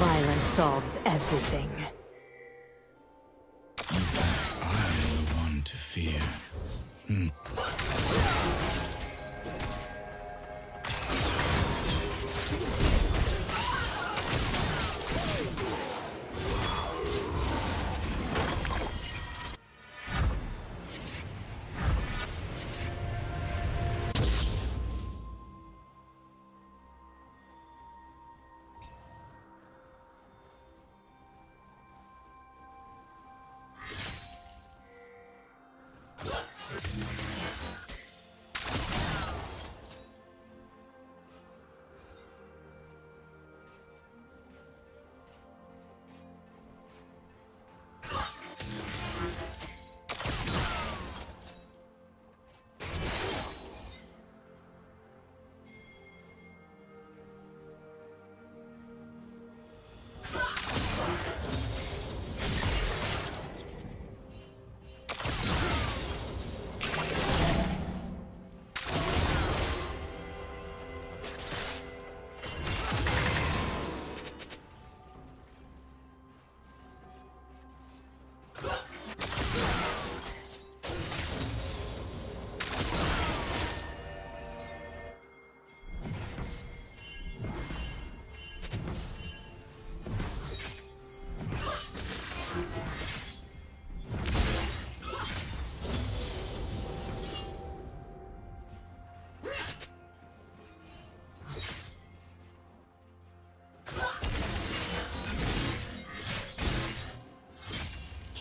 Violence solves everything. I'm the one to fear.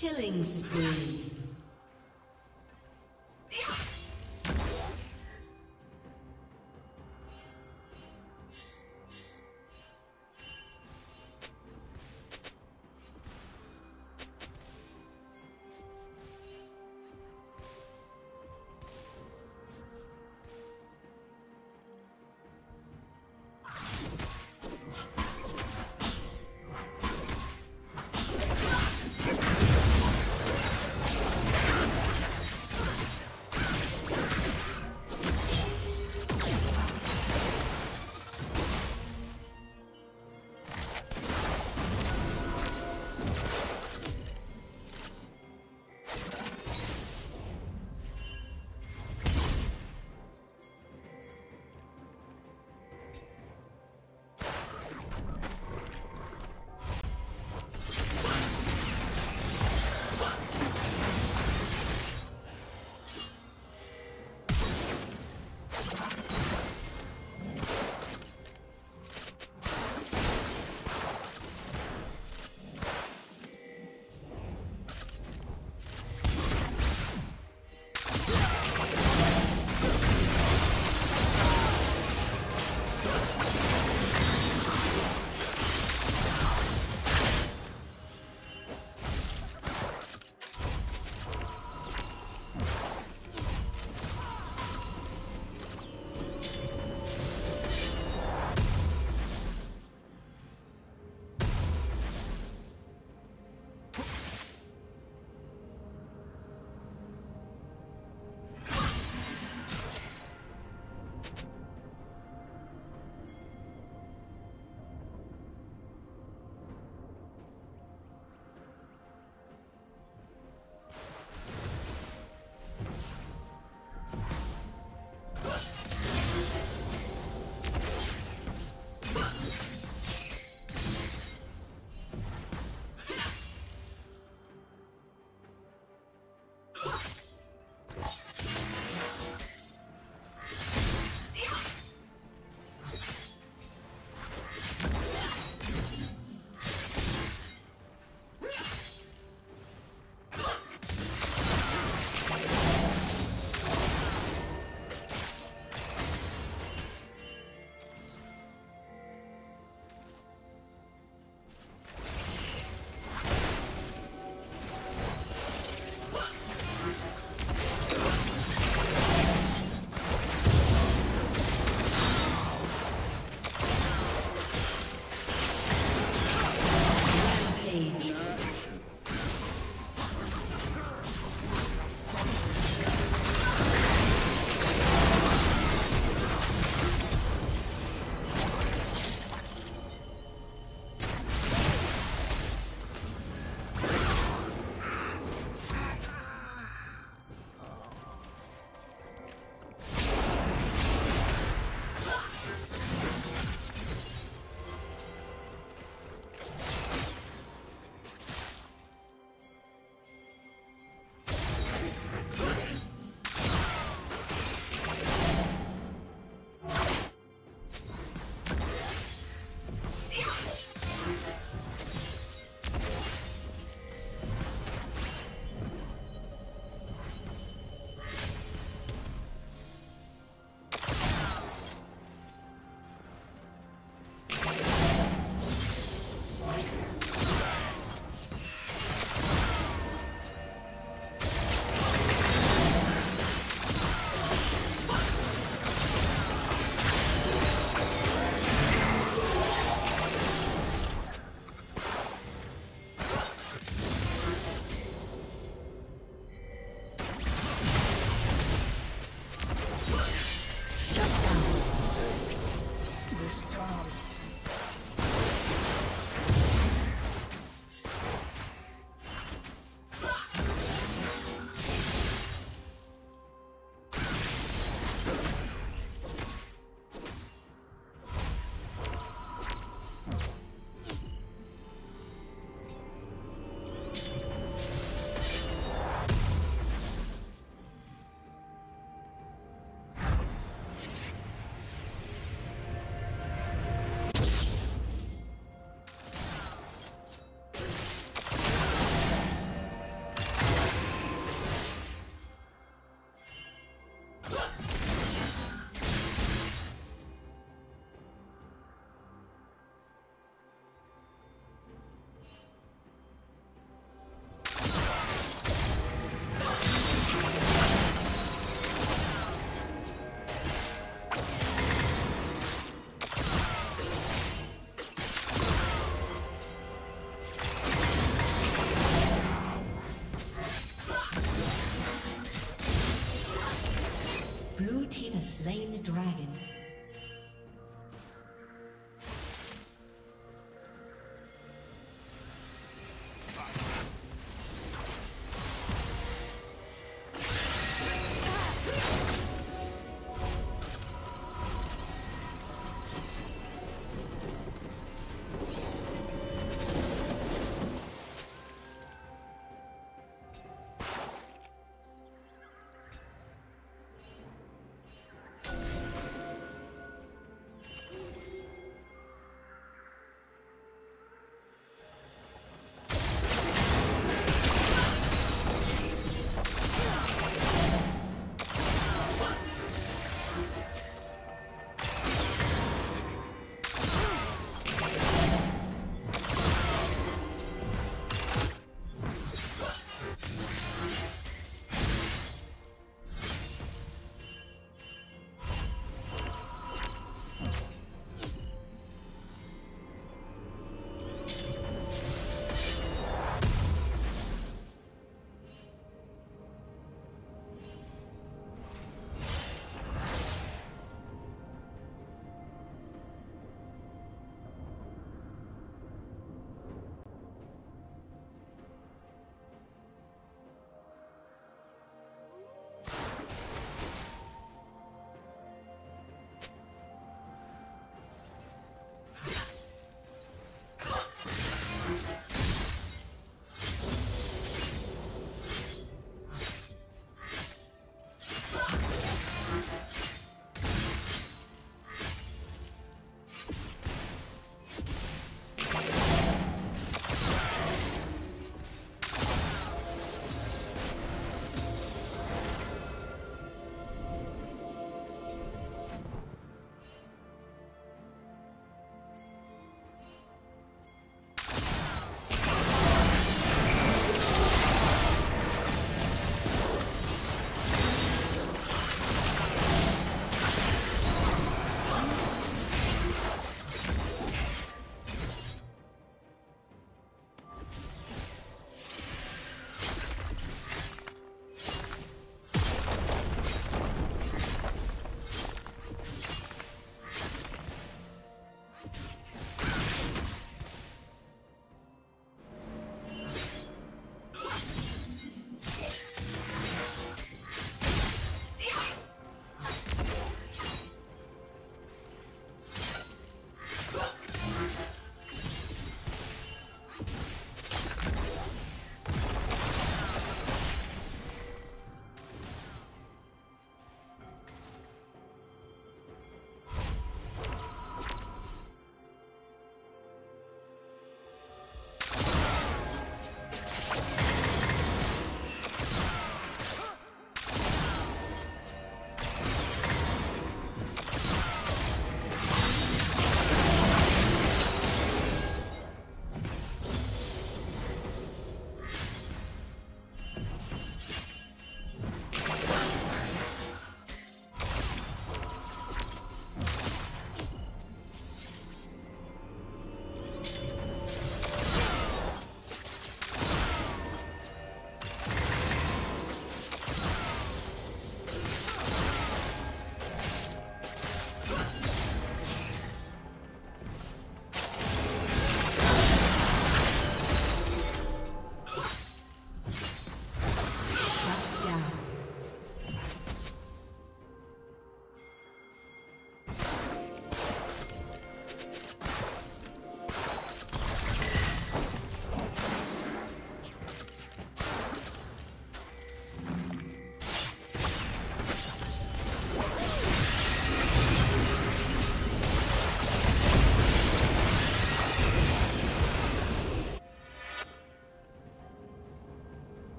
Killing spree.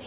Red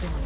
destiny.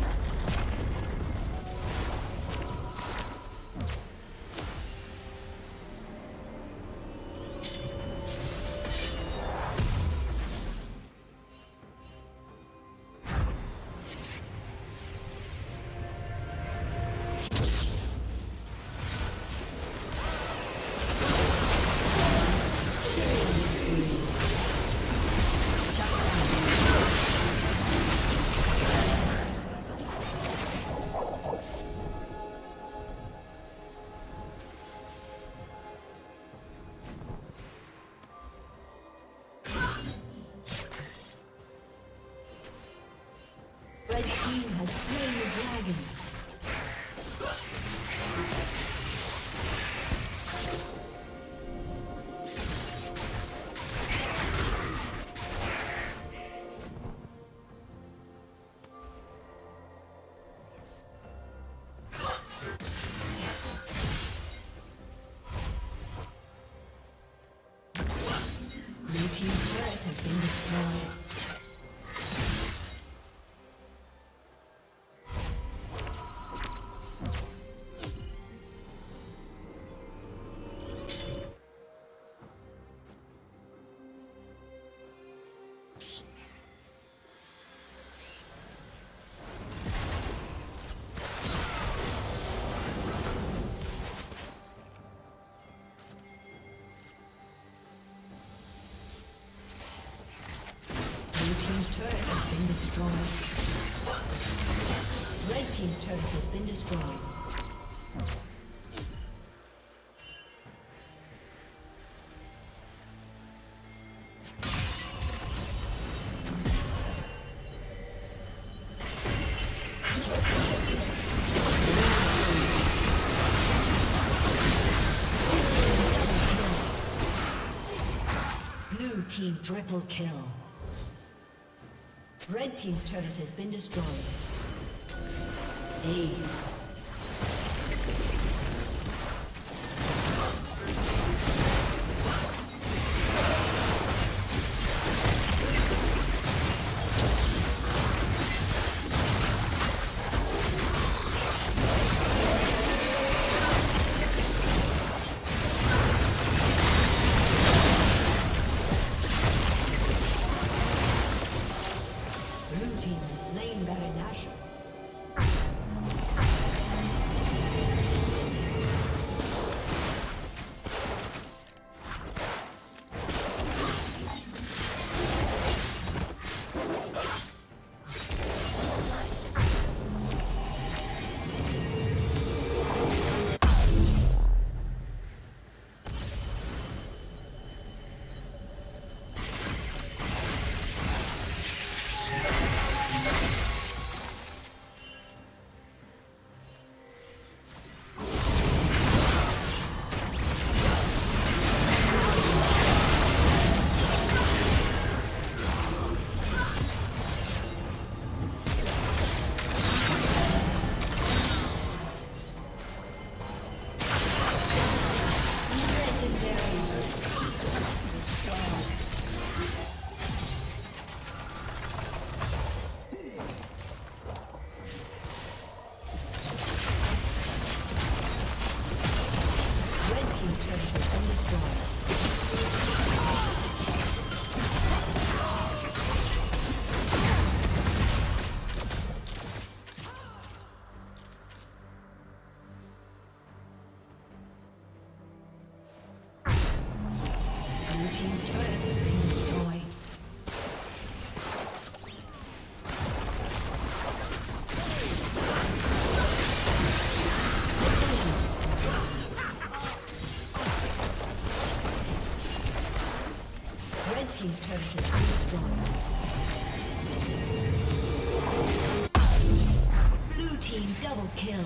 Red team's turret has been destroyed. Blue team triple kill. Red team's turret has been destroyed. Aced. Team's turret is strong. Blue team double kill.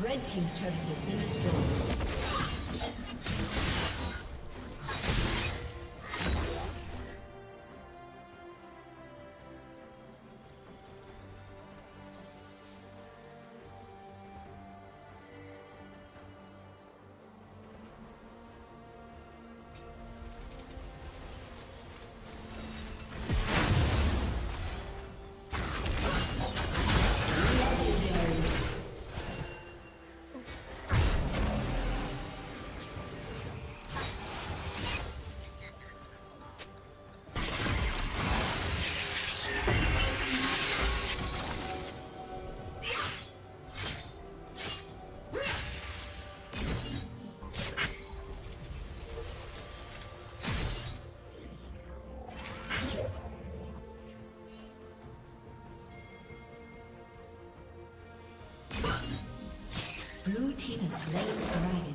Red team's turret has been destroyed. Blue team has slain the dragon.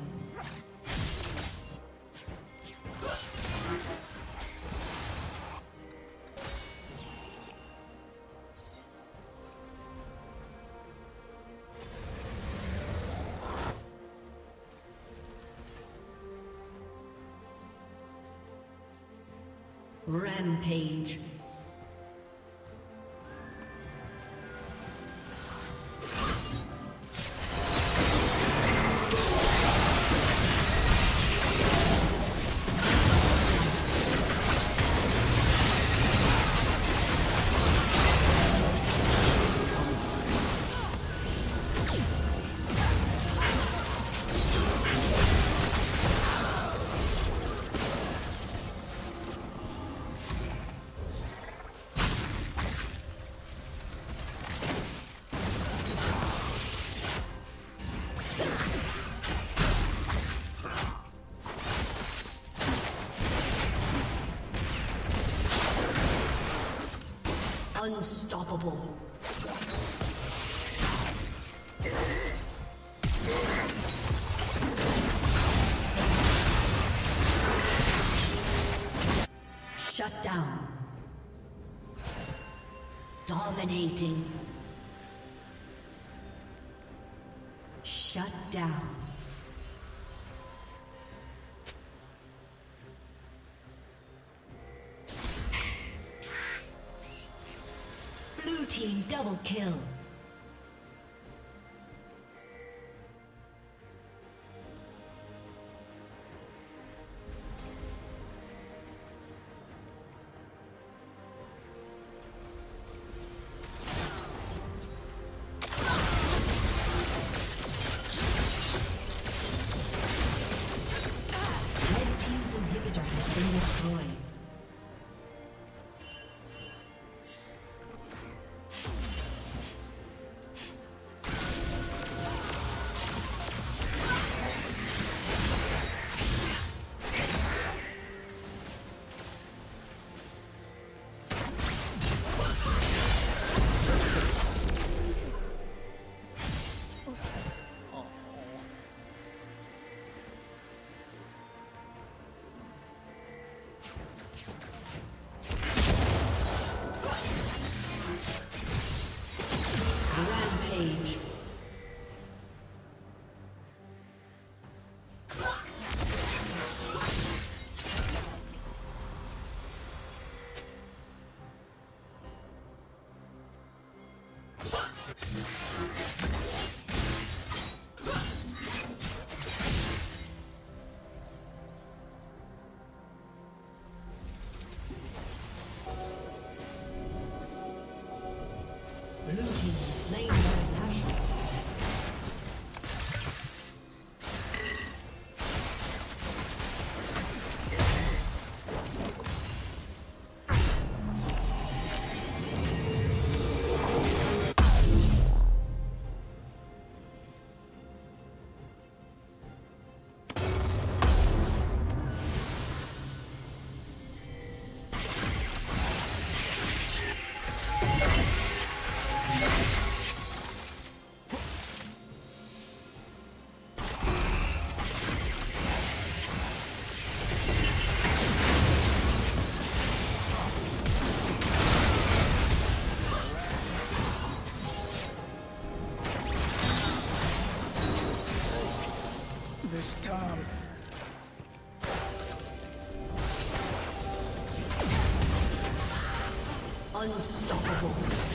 Rampage. Unstoppable. Shut down. Dominating. Shut down. Team double kill. this time. Unstoppable.